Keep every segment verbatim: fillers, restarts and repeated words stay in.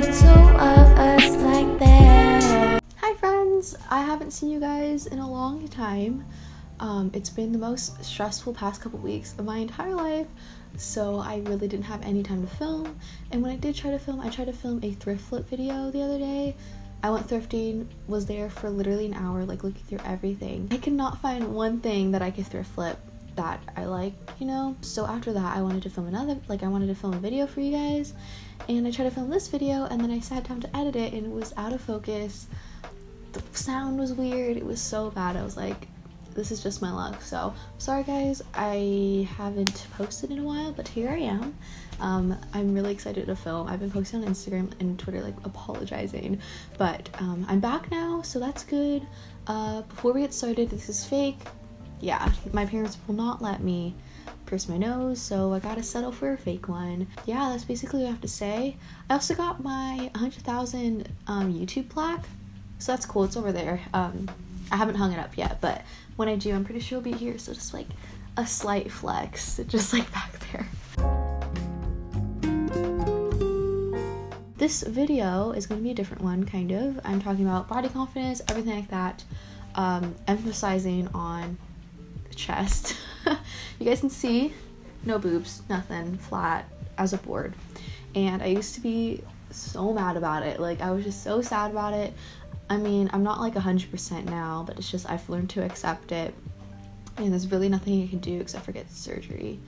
the two of us like that. Hi friends! I haven't seen you guys in a long time. Um, it's been the most stressful past couple weeks of my entire life, so I really didn't have any time to film. And when I did try to film, I tried to film a thrift flip video the other day. I went thrifting, was there for literally an hour, like looking through everything. I could not find one thing that I could thrift flip that I like, you know? So after that, I wanted to film another, like I wanted to film a video for you guys, and I tried to film this video, and then I sat down to edit it and it was out of focus. The sound was weird, it was so bad. I was like, this is just my luck. So sorry guys, I haven't posted in a while, but here I am. Um, I'm really excited to film. I've been posting on Instagram and Twitter, like apologizing, but um, I'm back now, so that's good. Uh, before we get started, this is fake. Yeah, my parents will not let me pierce my nose, so I gotta settle for a fake one. Yeah, that's basically what I have to say. I also got my one hundred thousand um, YouTube plaque, so that's cool, it's over there. Um, I haven't hung it up yet, but when I do, I'm pretty sure it'll be here, so just like a slight flex, just like back there. This video is gonna be a different one, kind of. I'm talking about body confidence, everything like that, um, emphasizing on the chest. You guys can see, no boobs, nothing, flat as a board. And I used to be so mad about it, like I was just so sad about it. I mean, I'm not like one hundred percent now, but it's just I've learned to accept it, and there's really nothing you can do except for get surgery.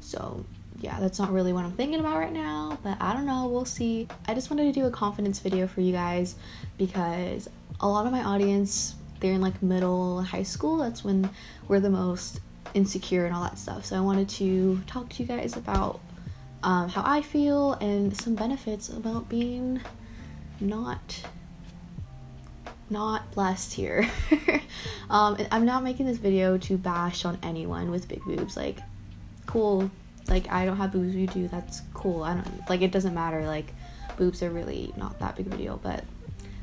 So yeah, that's not really what I'm thinking about right now, but I don't know, we'll see. I just wanted to do a confidence video for you guys because a lot of my audience, they're in like middle and high school. That's when we're the most insecure and all that stuff. So I wanted to talk to you guys about um, how I feel and some benefits about being not not blessed here. um, I'm not making this video to bash on anyone with big boobs, like cool, like I don't have boobs, you do, that's cool. I don't, like it doesn't matter, like boobs are really not that big of a deal, but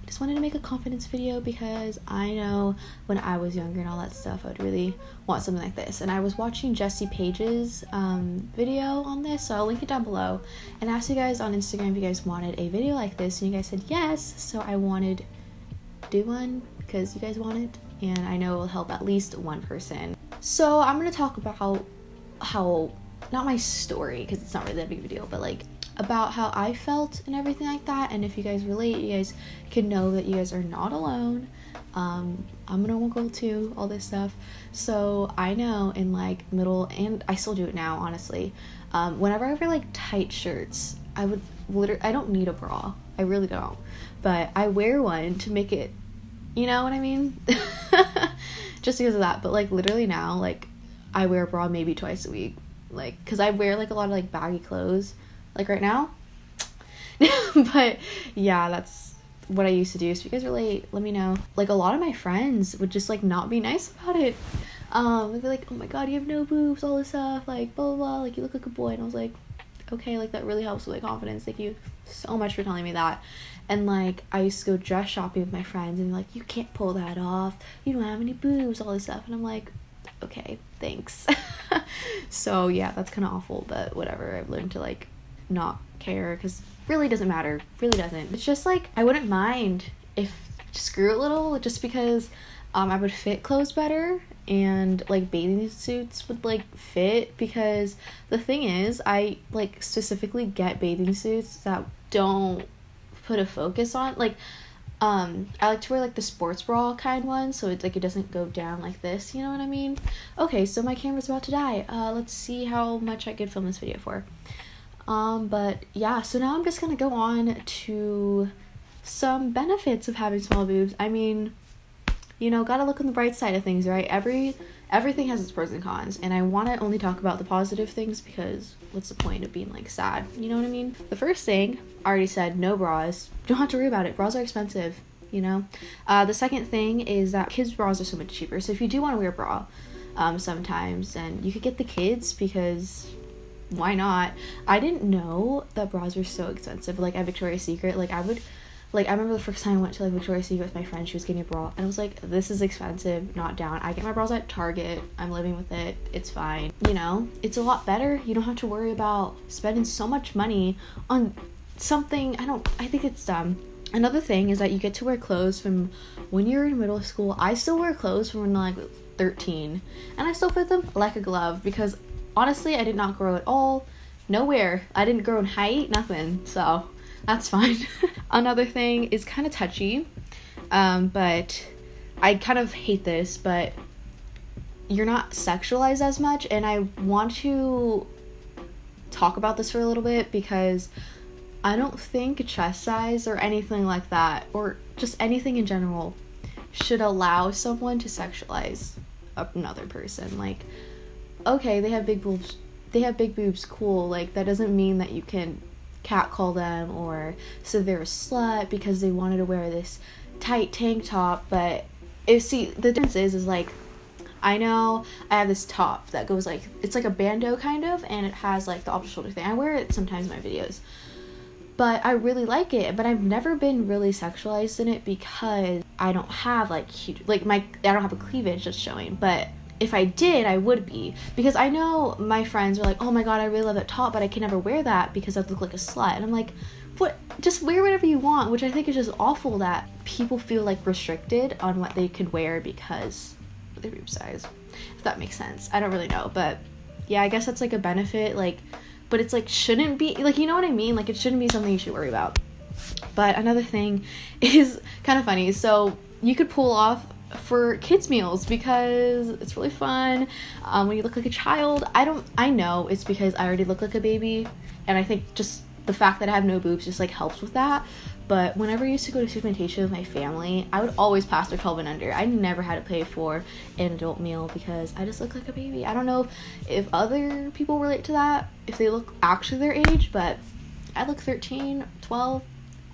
just wanted to make a confidence video because I know when I was younger and all that stuff, I would really want something like this. And I was watching Jessie Page's um, video on this, so I'll link it down below, and I asked you guys on Instagram if you guys wanted a video like this, and you guys said yes, so I wanted do one because you guys want it, and I know it will help at least one person. So I'm gonna talk about how, how not my story, because it's not really that big of a deal, but like about how I felt and everything like that, and if you guys relate, you guys can know that you guys are not alone. um I'm a normal girl too, all this stuff. So I know in like middle, and I still do it now honestly, um whenever I wear like tight shirts, I would literally, I don't need a bra, I really don't, but I wear one to make it, you know what I mean? Just because of that. But like literally now, like I wear a bra maybe twice a week, like because I wear like a lot of like baggy clothes like right now. But yeah, that's what I used to do. So if you guys relate, let me know. Like a lot of my friends would just like not be nice about it. Um they'd be like, oh my god, you have no boobs, all this stuff, like blah blah blah, like you look like a boy. And I was like, okay, like that really helps with my confidence, thank you so much for telling me that. And like I used to go dress shopping with my friends and like, you can't pull that off, you don't have any boobs, all this stuff, and I'm like, okay, thanks. So yeah, that's kind of awful, but whatever, I've learned to like not care because really doesn't matter, really doesn't. It's just like I wouldn't mind if screw it little, just because um I would fit clothes better, and like bathing suits would like fit, because the thing is I like specifically get bathing suits that don't put a focus on, like um I like to wear like the sports bra kind one, so it's like it doesn't go down like this, you know what I mean? Okay, so my camera's about to die. Uh let's see how much I could film this video for. Um but yeah, so now I'm just gonna go on to some benefits of having small boobs. I mean, you know, gotta look on the bright side of things, right? Every everything has its pros and cons, and I want to only talk about the positive things because what's the point of being like sad, you know what I mean? The first thing I already said, no bras, don't have to worry about it, bras are expensive, you know. Uh the second thing is that kids bras are so much cheaper, so if you do want to wear a bra um sometimes, then you could get the kids because why not? I didn't know that bras were so expensive, like at Victoria's Secret, like I would Like, I remember the first time I went to, like, Victoria's Secret with my friend, she was getting a bra, and I was like, this is expensive, not down. I get my bras at Target, I'm living with it, it's fine. You know, it's a lot better. You don't have to worry about spending so much money on something, I don't, I think it's dumb. Another thing is that you get to wear clothes from when you're in middle school. I still wear clothes from when I'm like thirteen, and I still fit them like a glove, because honestly, I did not grow at all. Nowhere. I didn't grow in height, nothing, so that's fine. Another thing is kind of touchy, um, but I kind of hate this, but you're not sexualized as much, and I want to talk about this for a little bit, because I don't think chest size or anything like that, or just anything in general, should allow someone to sexualize another person. Like, okay, they have big boobs, they have big boobs, cool. Like, that doesn't mean that you can catcall them or say they're a slut because they wanted to wear this tight tank top. But if, see, the difference is is like, I know I have this top that goes like, it's like a bandeau kind of, and it has like the off the shoulder thing. I wear it sometimes in my videos, but I really like it, but I've never been really sexualized in it because I don't have like huge, like my, I don't have a cleavage that's showing. But if I did, I would be, because I know my friends were like, oh my god, I really love that top, but I can never wear that because I look like a slut. And I'm like, what? Just wear whatever you want, which I think is just awful that people feel like restricted on what they could wear because of their boob size, if that makes sense. I don't really know, but yeah, I guess that's like a benefit, like, but it's like, shouldn't be, like, you know what I mean? Like, it shouldn't be something you should worry about. But another thing is kind of funny. So you could pull off for kids meals because it's really fun um, when you look like a child. I don't I know it's because I already look like a baby, and I think just the fact that I have no boobs just like helps with that. But whenever I used to go to Sacramento with my family, I would always pass their twelve and under. I never had to pay for an adult meal because I just look like a baby. I don't know if other people relate to that, if they look actually their age, but I look thirteen, twelve.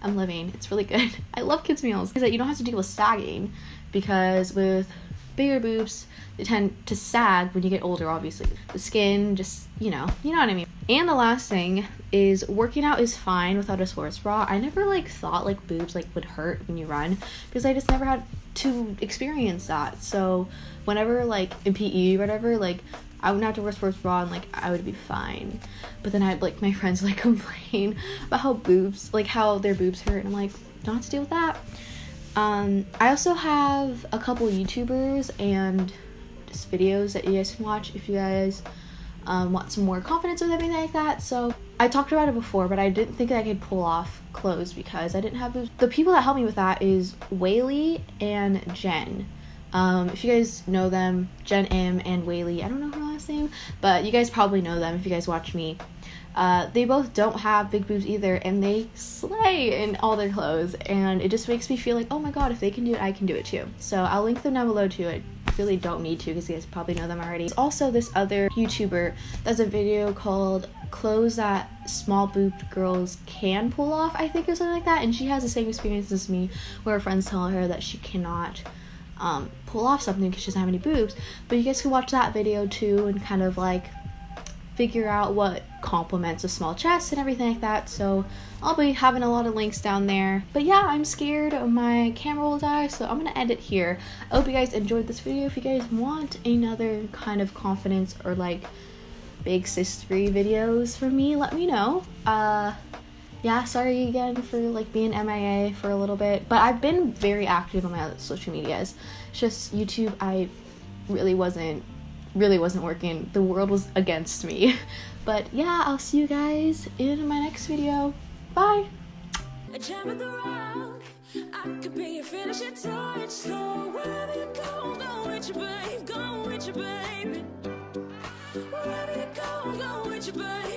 I'm living. It's really good. I love kids meals because you don't have to deal with sagging, because with bigger boobs, they tend to sag when you get older, obviously. The skin just, you know, you know what I mean. And the last thing is working out is fine without a sports bra. I never like thought like boobs like would hurt when you run, because I just never had to experience that. So whenever like in P E or whatever, like I wouldn't have to wear sports bra and like I would be fine. But then I'd like my friends like complain about how boobs, like how their boobs hurt, and I'm like, don't have to deal with that. Um, I also have a couple YouTubers and just videos that you guys can watch if you guys um, want some more confidence with everything like that. So I talked about it before, but I didn't think that I could pull off clothes because I didn't have boobs. The people that helped me with that is Whaley and Jen. Um, if you guys know them, Jen M and Whaley, I don't know her last name, but you guys probably know them if you guys watch me. Uh, they both don't have big boobs either, and they slay in all their clothes, and it just makes me feel like, oh my god, if they can do it, I can do it too. So I'll link them down below too. I really don't need to because you guys probably know them already. There's also this other YouTuber that's a video called Clothes That Small Boobed Girls Can Pull Off, I think, or something like that, and she has the same experience as me where her friends tell her that she cannot um, pull off something because she doesn't have any boobs. But you guys can watch that video too and kind of like figure out what complements a small chest and everything like that. So I'll be having a lot of links down there. But yeah, I'm scared my camera will die, so I'm gonna end it here. I hope you guys enjoyed this video. If you guys want another kind of confidence or like big sistery videos from me, let me know. Uh yeah, sorry again for like being M I A for a little bit, but I've been very active on my other social medias. It's just YouTube, I really wasn't really wasn't working. The world was against me. But yeah, I'll see you guys in my next video. Bye! I jam with the rock. I could be a finishing touch. So wherever you go, go with your babe, go with your baby. Wherever you go, go with your baby.